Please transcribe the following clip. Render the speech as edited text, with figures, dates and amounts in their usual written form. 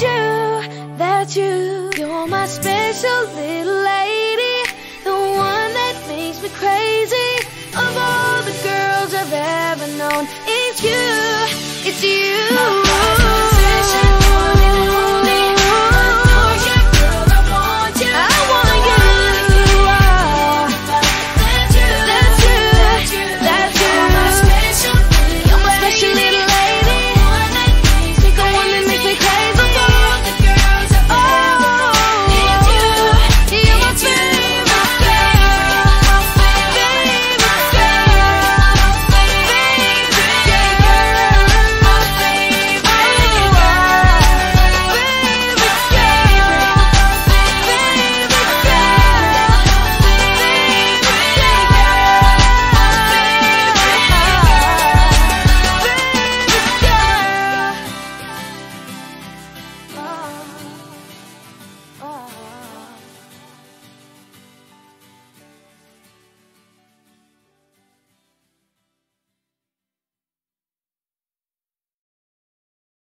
you, that's you. You're my special little lady, the one that makes me crazy. Of all